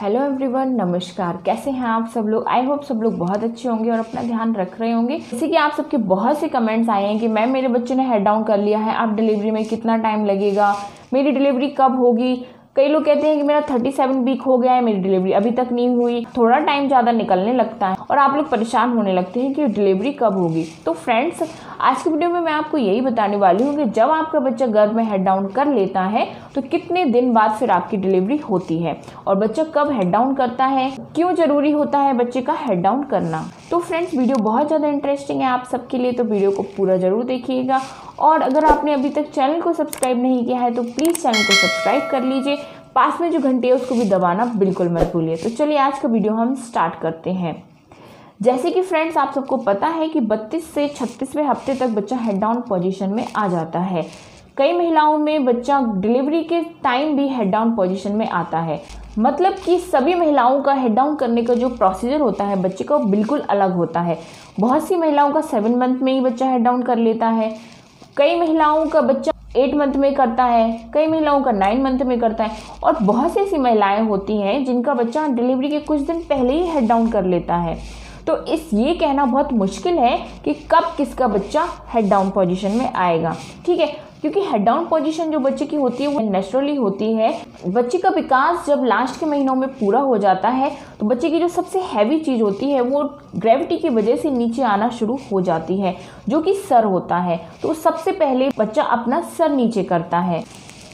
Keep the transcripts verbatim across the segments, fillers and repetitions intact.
Hello everyone, नमस्कार। कैसे हैं आप सब लोग? आई होप सब लोग बहुत अच्छे होंगे और अपना ध्यान रख रहे होंगे। जैसे कि आप सबके बहुत से कमेंट्स आए हैं कि मैम मेरे बच्चे ने हेड डाउन कर लिया है, आप डिलीवरी में कितना टाइम लगेगा, मेरी डिलीवरी कब होगी। कई लोग कहते हैं कि मेरा सैंतीस वीक हो गया है, मेरी डिलीवरी अभी तक नहीं हुई। थोड़ा टाइम ज़्यादा निकलने लगता है और आप लोग परेशान होने लगते हैं कि डिलीवरी कब होगी। तो फ्रेंड्स, आज की वीडियो में मैं आपको यही बताने वाली हूँ कि जब आपका बच्चा गर्भ में हेड डाउन कर लेता है तो कितने दिन बाद फिर आपकी डिलीवरी होती है और बच्चा कब हेड डाउन करता है, क्यों जरूरी होता है बच्चे का हेड डाउन करना। तो फ्रेंड्स, वीडियो बहुत ज़्यादा इंटरेस्टिंग है आप सबके लिए, तो वीडियो को पूरा ज़रूर देखिएगा। और अगर आपने अभी तक चैनल को सब्सक्राइब नहीं किया है तो प्लीज़ चैनल को सब्सक्राइब कर लीजिए, पास में जो घंटी है उसको भी दबाना बिल्कुल मत भूलिए। तो चलिए आज का वीडियो हम स्टार्ट करते हैं। जैसे कि फ्रेंड्स आप सबको पता है कि बत्तीस से छत्तीसवें हफ्ते तक बच्चा हेड डाउन पोजीशन में आ जाता है। कई महिलाओं में बच्चा डिलीवरी के टाइम भी हेड डाउन पोजीशन में आता है, मतलब कि सभी महिलाओं का हेड डाउन करने का जो प्रोसीजर होता है बच्चे का बिल्कुल अलग होता है। बहुत सी महिलाओं का सेवन मंथ में ही बच्चा हेड डाउन कर लेता है, कई महिलाओं का बच्चा एट मंथ में करता है, कई महिलाओं का नाइन मंथ में करता है और बहुत सी ऐसी महिलाएं होती हैं जिनका बच्चा डिलीवरी के कुछ दिन पहले ही हेड डाउन कर लेता है। तो इस ये कहना बहुत मुश्किल है कि कब किसका बच्चा हेड डाउन पोजीशन में आएगा, ठीक है, क्योंकि हेड डाउन पोजीशन जो बच्चे की होती है वो नेचुरली होती है। बच्चे का विकास जब लास्ट के महीनों में पूरा हो जाता है तो बच्चे की जो सबसे हैवी चीज़ होती है वो ग्रेविटी की वजह से नीचे आना शुरू हो जाती है, जो कि सर होता है। तो सबसे पहले बच्चा अपना सर नीचे करता है।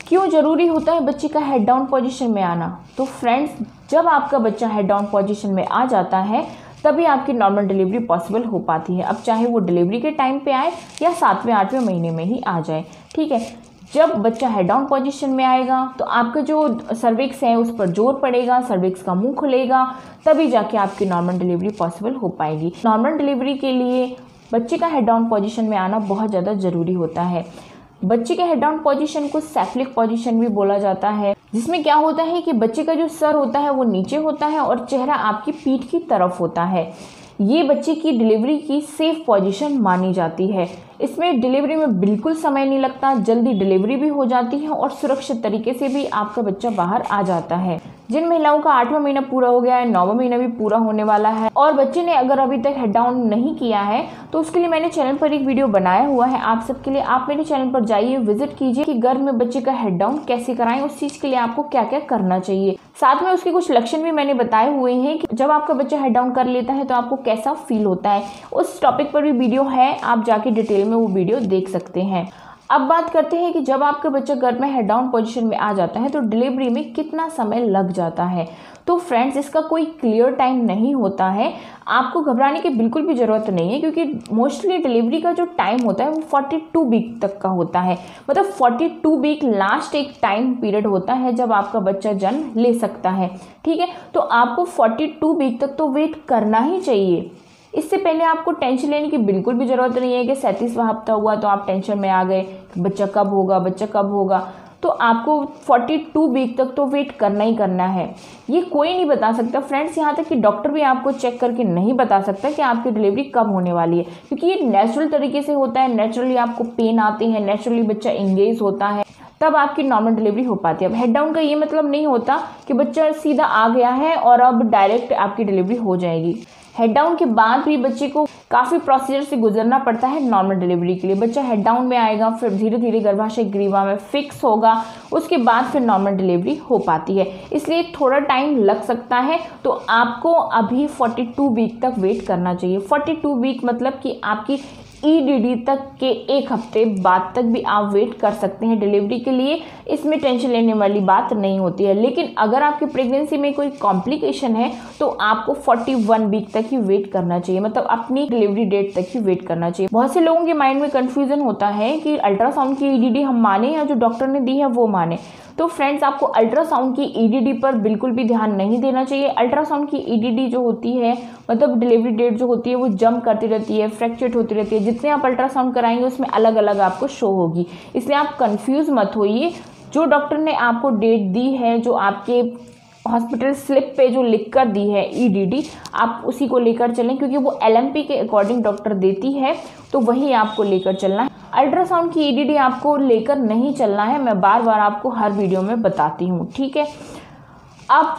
क्यों ज़रूरी होता है बच्चे का हेड डाउन पोजीशन में आना? तो फ्रेंड्स, जब आपका बच्चा हेड डाउन पोजीशन में आ जाता है तभी आपकी नॉर्मल डिलीवरी पॉसिबल हो पाती है, अब चाहे वो डिलीवरी के टाइम पे आए या सातवें आठवें महीने में ही आ जाए, ठीक है। जब बच्चा हेड डाउन पोजीशन में आएगा तो आपका जो सर्विक्स है उस पर जोर पड़ेगा, सर्विक्स का मुंह खुलेगा, तभी जाके आपकी नॉर्मल डिलीवरी पॉसिबल हो पाएगी। नॉर्मल डिलीवरी के लिए बच्चे का हेड डाउन पोजीशन में आना बहुत ज़्यादा ज़रूरी होता है। बच्चे के हेड डाउन पोजीशन को सेफलिक पोजीशन भी बोला जाता है, जिसमें क्या होता है कि बच्चे का जो सर होता है वो नीचे होता है और चेहरा आपकी पीठ की तरफ होता है। ये बच्चे की डिलीवरी की सेफ पोजीशन मानी जाती है। इसमें डिलीवरी में बिल्कुल समय नहीं लगता, जल्दी डिलीवरी भी हो जाती है और सुरक्षित तरीके से भी आपका बच्चा बाहर आ जाता है। जिन महिलाओं का आठवां महीना पूरा हो गया है, नौवां महीना भी पूरा होने वाला है और बच्चे ने अगर अभी तक हेड डाउन नहीं किया है तो उसके लिए मैंने चैनल पर एक वीडियो बनाया हुआ है आप सबके लिए। आप मेरे चैनल पर जाइए, विजिट कीजिए कि गर्भ में बच्चे का हेड डाउन कैसे कराएं, उस चीज़ के लिए आपको क्या क्या करना चाहिए। साथ में उसके कुछ लक्षण भी मैंने बताए हुए हैं कि जब आपका बच्चा हेड डाउन कर लेता है तो आपको कैसा फील होता है, उस टॉपिक पर भी वीडियो है, आप जाके डिटेल में वो वीडियो देख सकते हैं। अब बात करते हैं कि जब आपका बच्चा गर्भ में हेड डाउन पोजीशन में आ जाता है तो डिलीवरी में कितना समय लग जाता है। तो फ्रेंड्स, इसका कोई क्लियर टाइम नहीं होता है, आपको घबराने की बिल्कुल भी ज़रूरत नहीं है, क्योंकि मोस्टली डिलीवरी का जो टाइम होता है वो बयालीस वीक तक का होता है, मतलब बयालीस वीक लास्ट एक टाइम पीरियड होता है जब आपका बच्चा जन्म ले सकता है, ठीक है। तो आपको बयालीस वीक तक तो वेट करना ही चाहिए। इससे पहले आपको टेंशन लेने की बिल्कुल भी ज़रूरत नहीं है कि सैंतीसवां हफ्ता हुआ तो आप टेंशन में आ गए बच्चा कब होगा, बच्चा कब होगा। तो आपको बयालीस वीक तक तो वेट करना ही करना है। ये कोई नहीं बता सकता फ्रेंड्स, यहाँ तक कि डॉक्टर भी आपको चेक करके नहीं बता सकता कि आपकी डिलीवरी कब होने वाली है, क्योंकि ये नेचुरल तरीके से होता है। नेचुरली आपको पेन आते हैं, नेचुरली बच्चा इंगेज होता है, तब आपकी नॉर्मल डिलीवरी हो पाती है। अब हेड डाउन का ये मतलब नहीं होता कि बच्चा सीधा आ गया है और अब डायरेक्ट आपकी डिलीवरी हो जाएगी। हेड डाउन के बाद भी बच्चे को काफ़ी प्रोसीजर से गुजरना पड़ता है नॉर्मल डिलीवरी के लिए। बच्चा हेड डाउन में आएगा, फिर धीरे धीरे गर्भाशय ग्रीवा में फिक्स होगा, उसके बाद फिर नॉर्मल डिलीवरी हो पाती है, इसलिए थोड़ा टाइम लग सकता है। तो आपको अभी बयालीस वीक तक वेट करना चाहिए। बयालीस वीक मतलब कि आपकी ई डी डी तक के एक हफ्ते बाद तक भी आप वेट कर सकते हैं डिलीवरी के लिए। इसमें टेंशन लेने वाली बात नहीं होती है, लेकिन अगर आपकी प्रेगनेंसी में कोई कॉम्प्लिकेशन है तो आपको इकतालीस वीक तक ही वेट करना चाहिए, मतलब अपनी डिलीवरी डेट तक ही वेट करना चाहिए। बहुत से लोगों के माइंड में कंफ्यूजन होता है कि अल्ट्रासाउंड की ई डी डी हम माने या जो डॉक्टर ने दी है वो माने। तो फ्रेंड्स, आपको अल्ट्रासाउंड की ई डी डी पर बिल्कुल भी ध्यान नहीं देना चाहिए। अल्ट्रासाउंड की ई डी डी जो होती है, मतलब डिलीवरी डेट जो होती है, वो जंप करती रहती है, फ्रैक्चर्ड होती रहती है। जितने आप अल्ट्रासाउंड कराएंगे उसमें अलग अलग आपको शो होगी, इसलिए आप कंफ्यूज मत होइए। जो डॉक्टर ने आपको डेट दी है, जो आपके हॉस्पिटल स्लिप पे जो लिख कर दी है ई डी डी, आप उसी को लेकर चलें, क्योंकि वो एल एम पी के अकॉर्डिंग डॉक्टर देती है, तो वही आपको लेकर चलना है। अल्ट्रासाउंड की ई डी डी आपको लेकर नहीं चलना है, मैं बार बार आपको हर वीडियो में बताती हूँ, ठीक है। अब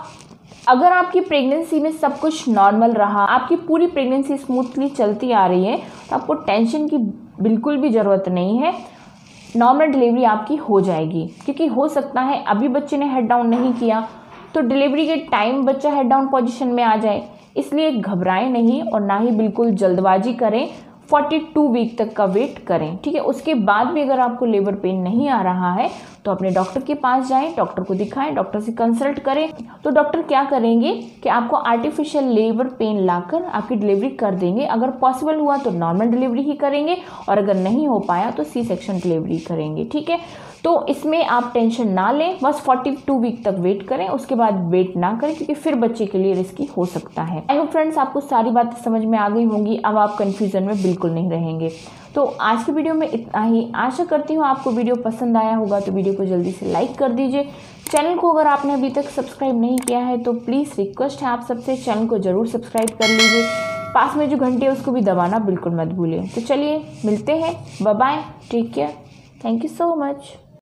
अगर आपकी प्रेगनेंसी में सब कुछ नॉर्मल रहा, आपकी पूरी प्रेगनेंसी स्मूथली चलती आ रही है, तो आपको टेंशन की बिल्कुल भी ज़रूरत नहीं है, नॉर्मल डिलीवरी आपकी हो जाएगी। क्योंकि हो सकता है अभी बच्चे ने हेड डाउन नहीं किया तो डिलीवरी के टाइम बच्चा हेड डाउन पोजीशन में आ जाए, इसलिए घबराएं नहीं और ना ही बिल्कुल जल्दबाजी करें। बयालीस वीक तक का वेट करें, ठीक है। उसके बाद भी अगर आपको लेबर पेन नहीं आ रहा है तो अपने डॉक्टर के पास जाएं, डॉक्टर को दिखाएं, डॉक्टर से कंसल्ट करें। तो डॉक्टर क्या करेंगे कि आपको आर्टिफिशियल लेबर पेन लाकर आपकी डिलीवरी कर देंगे। अगर पॉसिबल हुआ तो नॉर्मल डिलीवरी ही करेंगे और अगर नहीं हो पाया तो सी सेक्शन डिलीवरी करेंगे, ठीक है। तो इसमें आप टेंशन ना लें, बस बयालीस वीक तक वेट करें, उसके बाद वेट ना करें क्योंकि फिर बच्चे के लिए रिस्की हो सकता है। आई होप फ्रेंड्स आपको सारी बातें समझ में आ गई होंगी, अब आप कंफ्यूजन में बिल्कुल नहीं रहेंगे। तो आज की वीडियो में इतना ही। आशा करती हूँ आपको वीडियो पसंद आया होगा, तो वीडियो को जल्दी से लाइक कर दीजिए। चैनल को अगर आपने अभी तक सब्सक्राइब नहीं किया है तो प्लीज़ रिक्वेस्ट है आप सबसे, चैनल को ज़रूर सब्सक्राइब कर लीजिए। पास में जो घंटी है उसको भी दबाना बिल्कुल मत भूलें। तो चलिए मिलते हैं, bye bye, take care, thank you so much.